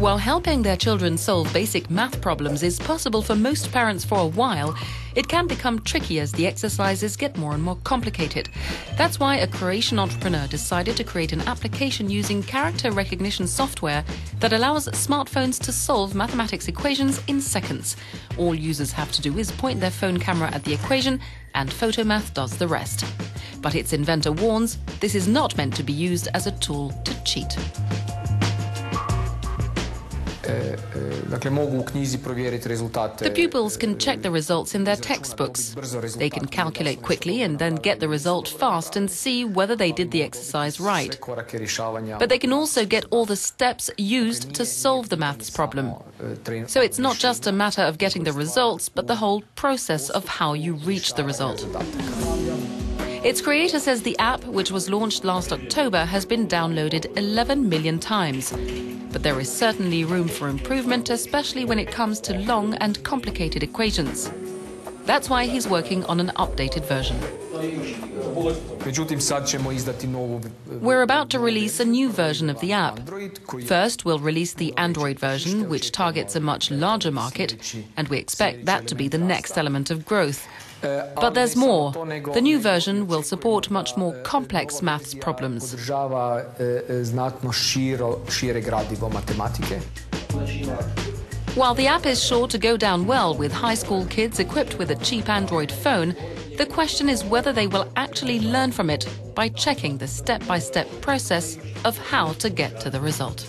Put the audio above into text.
While helping their children solve basic math problems is possible for most parents for a while, it can become tricky as the exercises get more and more complicated. That's why a Croatian entrepreneur decided to create an application using character recognition software that allows smartphones to solve mathematics equations in seconds. All users have to do is point their phone camera at the equation, and Photomath does the rest. But its inventor warns this is not meant to be used as a tool to cheat. The pupils can check the results in their textbooks. They can calculate quickly and then get the result fast and see whether they did the exercise right. But they can also get all the steps used to solve the maths problem. So it's not just a matter of getting the results, but the whole process of how you reach the result. Its creator says the app, which was launched last October, has been downloaded 11 million times. But there is certainly room for improvement, especially when it comes to long and complicated equations. That's why he's working on an updated version. We're about to release a new version of the app. First, we'll release the Android version, which targets a much larger market, and we expect that to be the next element of growth. But there's more. The new version will support much more complex maths problems. While the app is sure to go down well with high school kids equipped with a cheap Android phone, the question is whether they will actually learn from it by checking the step-by-step process of how to get to the result.